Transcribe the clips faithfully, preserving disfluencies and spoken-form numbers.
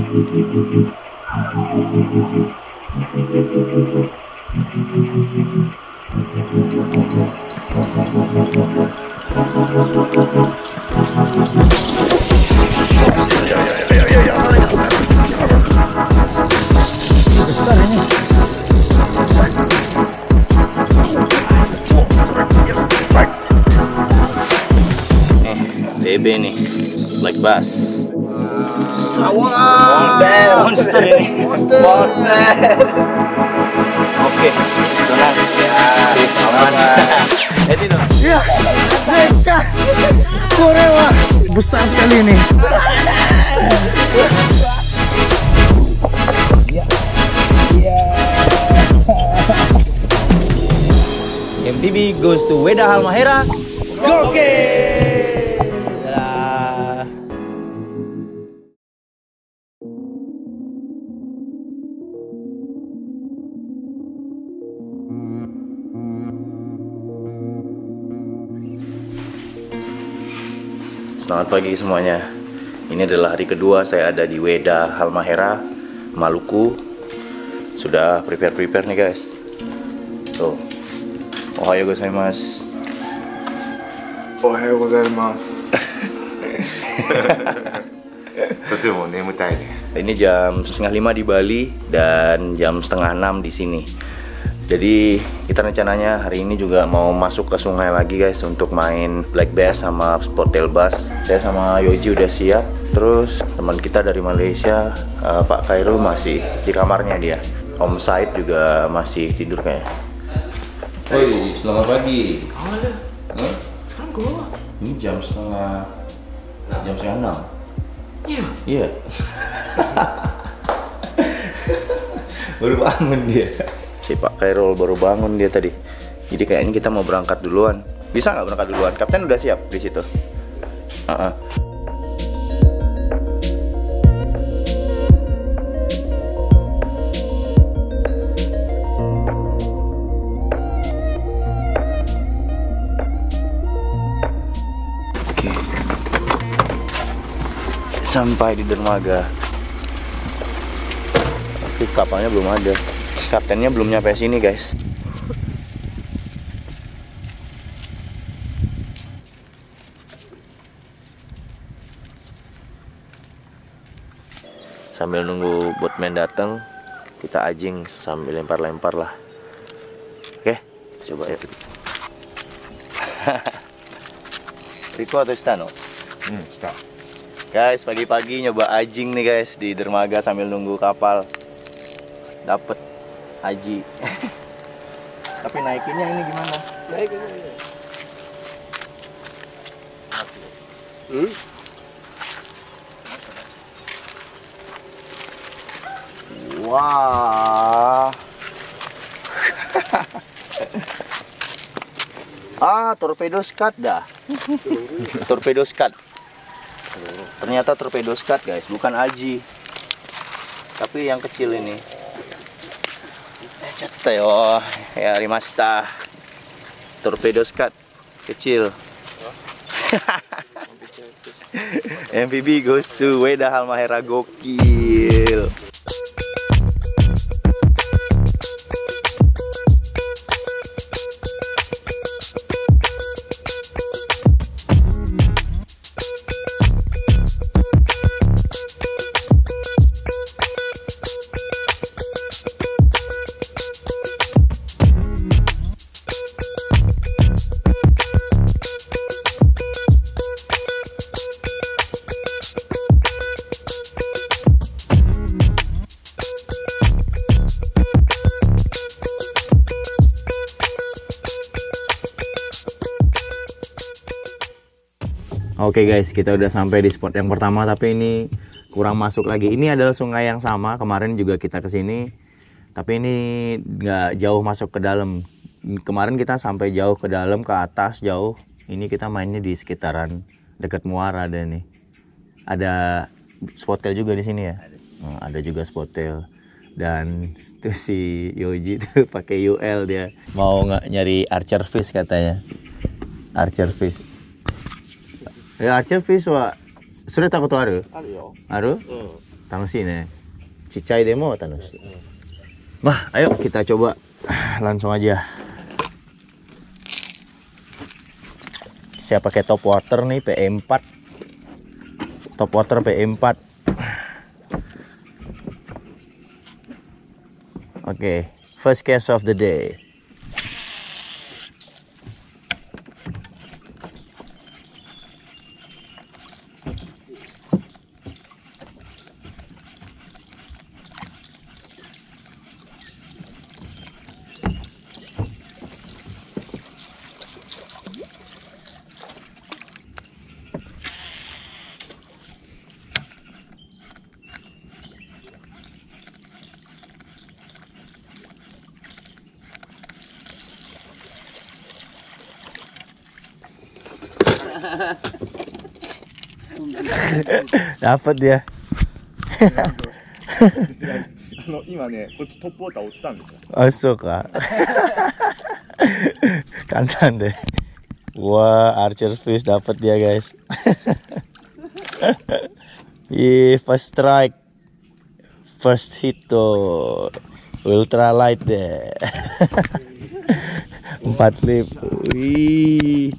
B B nih, black bass. Sawah. Monster, monster ini. Monster. Monster. Oke, udah ya. Aman. Jadi dong. Ya, mereka korewa besar sekali ini. M V B goes to Weda Halmahera. Oke. Selamat pagi semuanya. Ini adalah hari kedua saya ada di Weda Halmahera, Maluku. Sudah prepare-prepare nih guys. Tuh. Ohayo gozaimasu. Ohayo gozaimasu. Totemo nemutai. Ini jam setengah lima di Bali dan jam setengah enam di sini. Jadi kita rencananya hari ini juga mau masuk ke sungai lagi guys untuk main black bass sama spot tail bass. Saya sama Yoji udah siap. Terus teman kita dari Malaysia, uh, Pak Kairo masih di kamarnya dia. Om Said juga masih tidur kayaknya. Hei, selamat pagi. Halo. Huh? Sekarang gua. Ini jam setengah jam setengah enam. Iya. Iya. Baru bangun dia. Pak Kairul baru bangun dia tadi. Jadi kayaknya kita mau berangkat duluan. Bisa nggak berangkat duluan? Kapten udah siap di situ. Uh -uh. Oke. Okay. Sampai di dermaga. Tapi kapalnya belum ada. Kaptennya belum nyampe sini guys. Sambil nunggu boatman datang, kita ajing sambil lempar-lempar lah. Oke, coba ya. Riko atau Stano? Hmm, Stano. Guys, pagi-pagi nyoba ajing nih guys di dermaga sambil nunggu kapal. Dapet Aji. Tapi naikinnya ini gimana? Naikinnya ini. Hmm? Wah. Ah, torpedo skat dah. Torpedo skat. Ternyata torpedo skat, guys, bukan Aji. Tapi yang kecil ini. Yo, ya rimasta torpedo skat kecil. M V B goes to Weda Halmahera. Gokil. Oke okay guys, kita udah sampai di spot yang pertama, tapi ini kurang masuk lagi. Ini adalah sungai yang sama, kemarin juga kita kesini, tapi ini nggak jauh masuk ke dalam. Kemarin kita sampai jauh ke dalam, ke atas jauh. Ini kita mainnya di sekitaran dekat muara ada nih. Ada spot tail juga di sini ya? Ada juga spot tail. Dan itu si Yoji tuh pakai U L dia. Mau nggak nyari archer fish katanya. Archer fish.え、アーチェルフィッシュはそれたことある？あるよ。ある？うん。tangsi nih, cicai demo tanus. Mah, ayo kita coba langsung aja. Saya pakai top water nih P E empat, top water P E empat. Oke, first cast of the day. Dapat dia. Oh, suka. Kantan deh. Wah, archer fish dapat dia, guys. Ye, first strike. First hit tuh. Ultra light deh. Empat lip. Wih.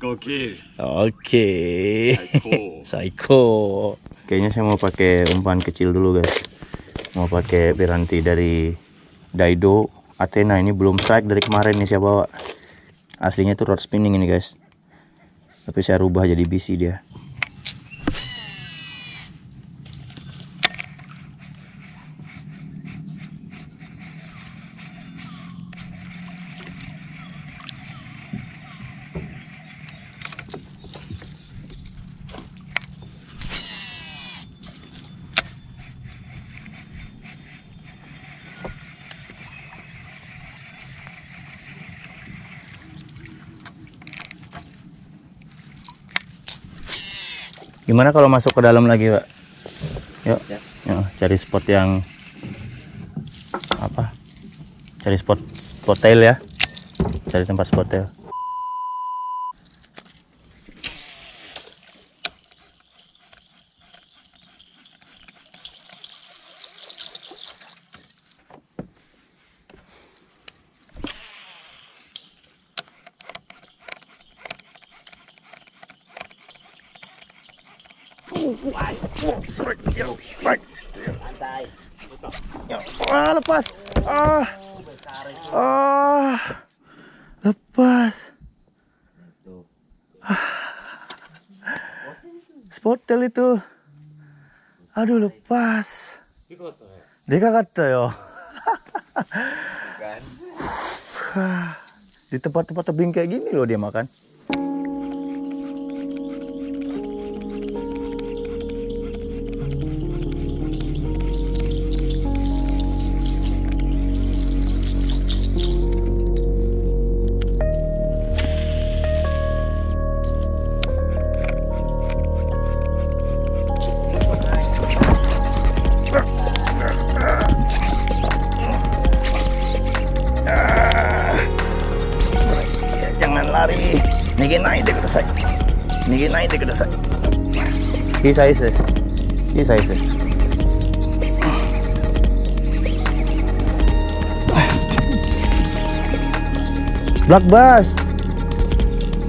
Oke, okay. Psycho. Kayaknya saya mau pakai umpan kecil dulu, guys. Mau pakai piranti dari Daido Athena. Ini belum strike dari kemarin nih saya bawa. Aslinya tuh rod spinning ini, guys. Tapi saya rubah jadi B C dia. Gimana kalau masuk ke dalam lagi, Pak? Yuk, ya. Yuk cari spot yang apa? Cari spot spot tail ya. Cari tempat spot tail. Ah, lepas. Ah. Ah. Lepas. Ah. Spotel itu. Aduh, lepas. Dikakatayo. Di tempat-tempat tebing kayak gini loh dia makan. Ini size, ini size. Black bass,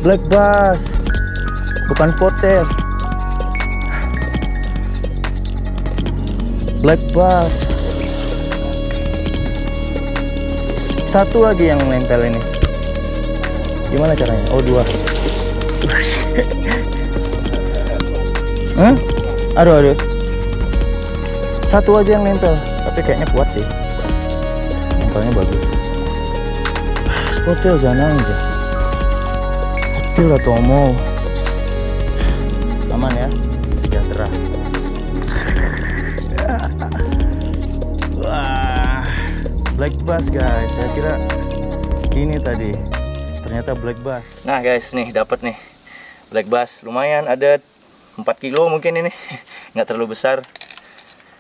black bass, bukan potel. Black bass. Satu lagi yang menempel ini. Gimana caranya? Oh, dua. Huh? Aduh, aduh. Satu aja yang nempel, tapi kayaknya kuat sih. Nempelnya bagus. Spotil jangan aja. Spotil atau mau. Aman ya, sejahtera. Wah, black bass guys. Saya kira ini tadi, ternyata black bass. Nah guys, nih dapat nih black bass. Lumayan ada. empat kilo mungkin ini, nggak terlalu besar.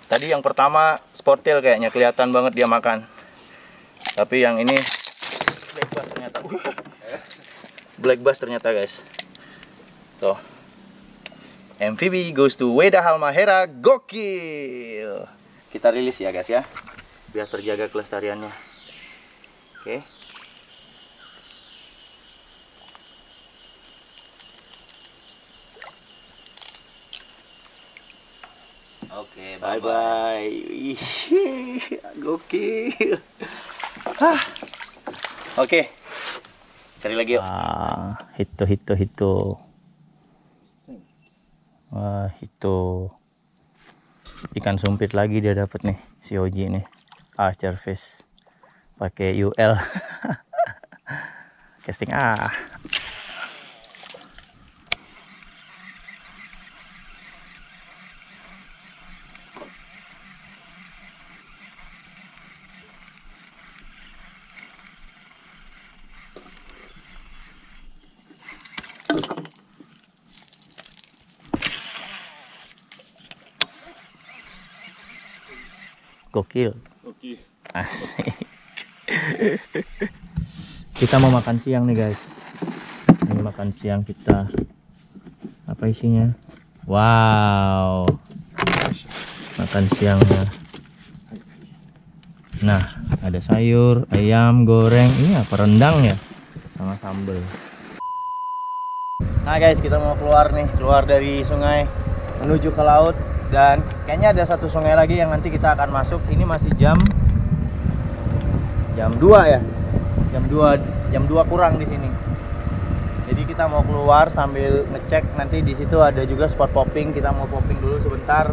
Tadi yang pertama sportil kayaknya, kelihatan banget dia makan. Tapi yang ini black bass ternyata. Black bass ternyata guys. Tuh. M V B goes to Weda Halmahera. Gokil. Kita rilis ya guys ya, biar terjaga kelestariannya. Oke okay. Oke okay, bye bye. Gokil. ah. Oke okay. Cari lagi yuk. Ah, itu itu itu Wah, itu ikan sumpit lagi dia dapat nih, si Yoji nih. Archer fish pakai U L. Casting ah. Gokil. Gokil. Asik. Kita mau makan siang nih guys. Ini makan siang kita. Apa isinya? Wow. Makan siangnya. Nah, ada sayur, ayam goreng. Ini apa, rendang ya? Sama sambal. Nah guys, kita mau keluar nih. Keluar dari sungai menuju ke laut. Dan kayaknya ada satu sungai lagi yang nanti kita akan masuk. Ini masih jam jam dua ya. Jam dua jam dua kurang di sini. Jadi kita mau keluar sambil ngecek nanti di situ ada juga spot popping. Kita mau popping dulu sebentar.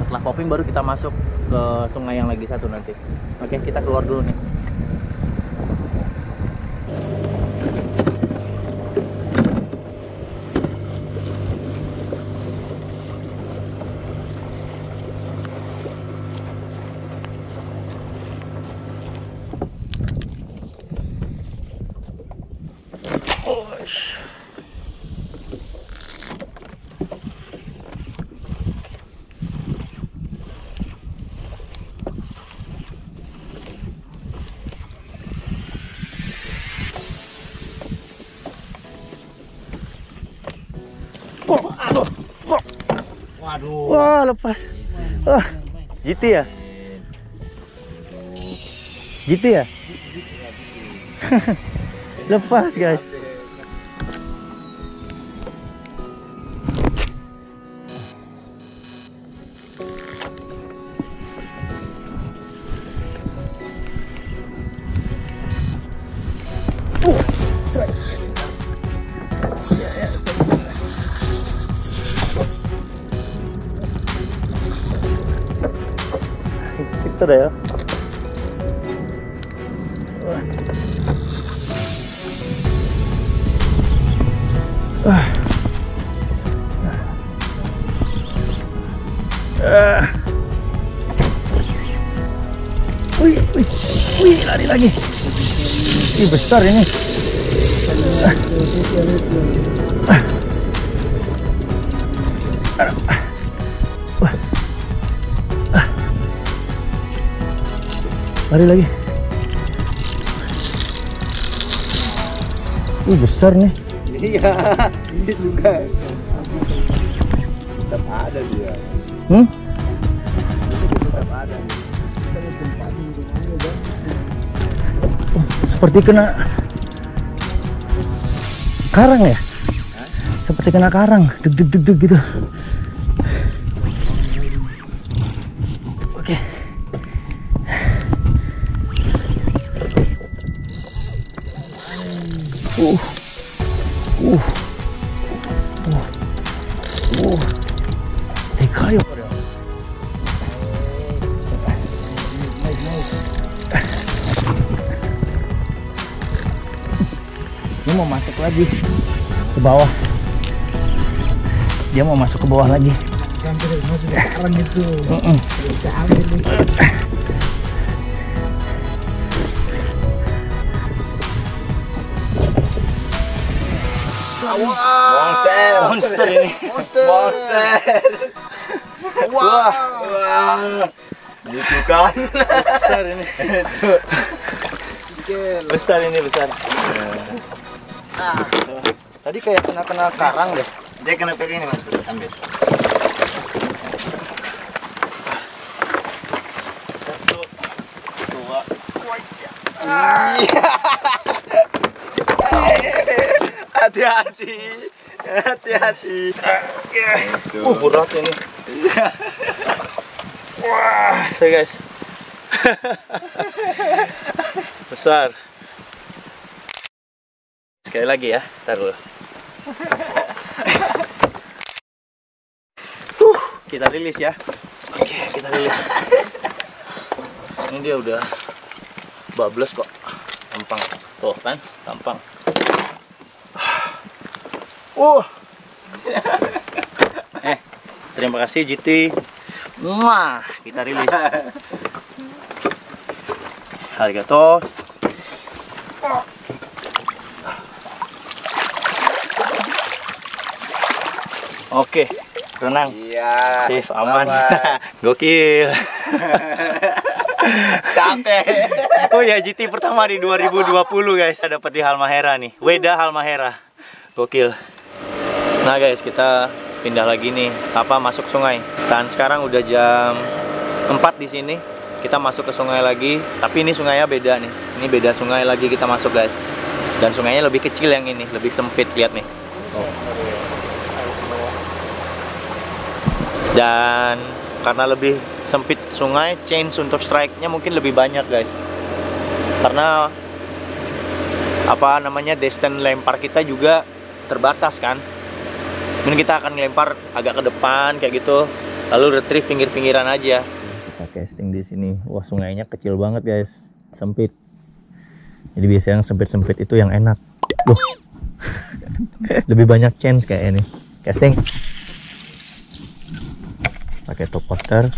Setelah popping baru kita masuk ke sungai yang lagi satu nanti. Oke, kita keluar dulu nih. Waduh. Wah, lepas. Wah, gitu ya? Gitu ya? Lepas, guys. Itu deh ya. Ah. Ah. Wih, wih, wih, lari lagi. Ini besar ini. Ah. Ah. Lari lagi. Wih, besar nih. Iya, ini juga. Tetap ada dia. Hmm? Tetap ada. Seperti kena karang ya? Seperti kena karang, deg deg deg deg gitu. Uh, uh, uh, uh, Pak Kairo. Dia mau masuk lagi ke bawah. Dia mau masuk ke bawah lagi. Sampai masuk ke karang itu. Heeh. Wow. Monster, monster ini, monster, monster. Wah, bukan besar ini, besar ini besar. Tadi kayak kena kena karang deh. Dia kena pegang ini mas, ambil. Hati-hati, hati-hati. Uh, berat ini. Wah, so guys, besar. Sekali lagi ya, taruh. Uh, kita rilis ya. Oke, kita rilis. Ini dia udah bablas kok, gampang. Tuh kan, gampang. Uh. Eh, terima kasih J T. Wah, kita rilis. Arigato. Oke, renang. Iya. Safe, aman. Gokil. Capek. Oh ya, J T pertama di dua ribu dua puluh, guys. Saya dapat di Halmahera nih. Weda Halmahera. Gokil. Nah guys, kita pindah lagi nih, apa masuk sungai. Dan sekarang udah jam empat di sini. Kita masuk ke sungai lagi, tapi ini sungainya beda nih. Ini beda sungai lagi kita masuk, guys. Dan sungainya lebih kecil yang ini, lebih sempit, lihat nih. Oh. Dan karena lebih sempit sungai, change untuk strike-nya mungkin lebih banyak, guys. Karena apa namanya? Distance lempar kita juga terbatas kan. Mungkin kita akan ngelempar agak ke depan kayak gitu, lalu retrieve pinggir-pinggiran aja. Kita casting di sini, wah sungainya kecil banget guys, sempit. Jadi biasanya yang sempit-sempit itu yang enak. Loh. Lebih banyak chance kayak ini. Casting. Pakai top water.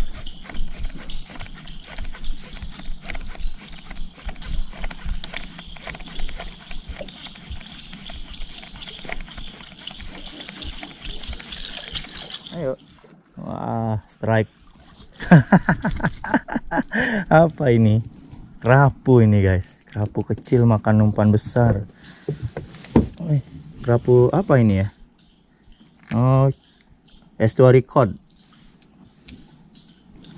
Ayo. Wah, strike. Apa ini? Kerapu ini, guys. Kerapu kecil makan umpan besar. Eh, kerapu apa ini ya? Oh, estuary cod.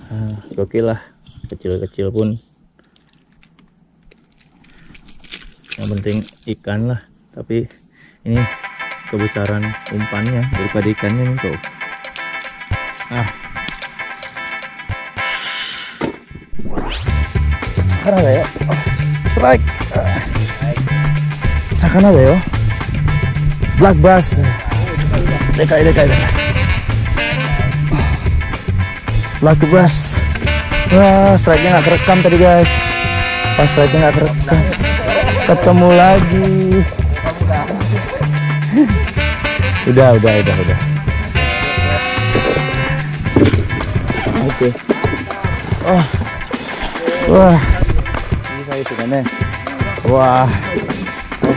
Ah, gokil lah. Kecil-kecil pun. Yang penting ikan lah, tapi ini kebesaran umpannya daripada ikannya nih, tuh. Ah. Sakana da yo. Strike. Sakana da yo. Black bass. Dekai dekai. Black bass. Wah, strike-nya nggak kerekam tadi guys. Pas strike-nya nggak kerekam. Ketemu lagi. Udah udah udah udah. Oke. Okay. Oh. Wah. Ini saya sudah nih. Wah.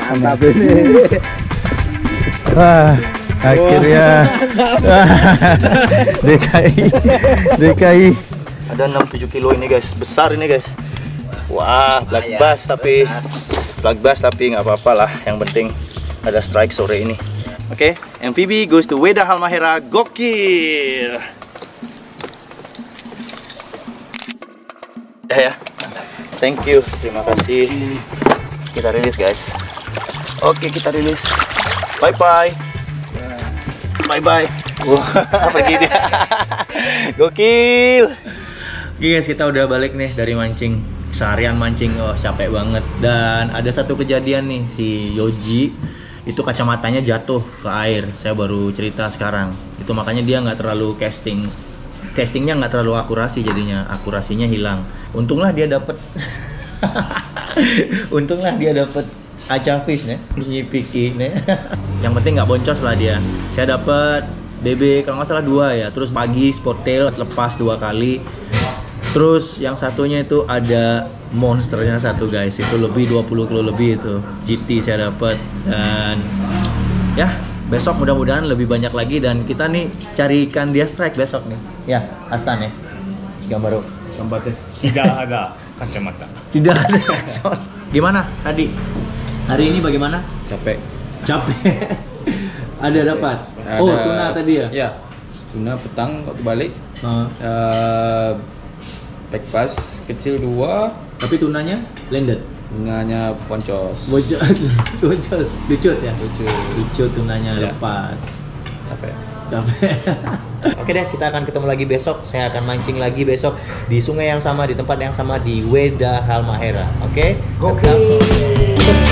Mantap ini. Wah, akhirnya. D K I. D K I. Ada enam tujuh kilo ini guys, besar ini guys. Wah, black bass tapi black bass tapi nggak apa-apalah, yang penting ada strike sore ini. Oke, okay. M V B goes to Weda Halmahera. Gokil. Ya, thank you, terima kasih. Kita rilis guys. Oke, kita rilis. Bye bye. Bye bye. Wah, apa gini? Gokil. Oke guys, kita udah balik nih dari mancing. Seharian mancing, oh capek banget. Dan ada satu kejadian nih, si Yoji itu kacamatanya jatuh ke air. Saya baru cerita sekarang. Itu makanya dia nggak terlalu casting. Castingnya nggak terlalu akurasi, jadinya akurasinya hilang. Untunglah dia dapet untunglah dia dapet aca fish nih, nyipiki nih. Yang penting nggak boncos lah dia. Saya dapet B B kalau nggak salah dua ya. Terus pagi spot tail lepas dua kali. Terus yang satunya itu ada monsternya satu guys. Itu lebih dua puluh kilo lebih itu. G T saya dapet dan ya. Besok mudah-mudahan lebih banyak lagi dan kita nih cari ikan dia strike besok nih. Ya, Astan ya. Ikan baru. Tidak ada kacamata. Tidak ada kacamata. Gimana tadi? Hari ini bagaimana? Capek. Capek. Ada dapat. Ada, oh, tuna tadi ya? Iya. Tuna petang waktu balik. Uh. Uh, back pass kecil dua. Tapi tunanya landed. Tunganya poncos. Bocor, poncos, lucut ya. Lucut, lucut tunganya ya. Lepas. Capek. Capek. Oke deh, kita akan ketemu lagi besok. Saya akan mancing lagi besok di sungai yang sama, di tempat yang sama, di Weda Halmahera. Oke? Oke.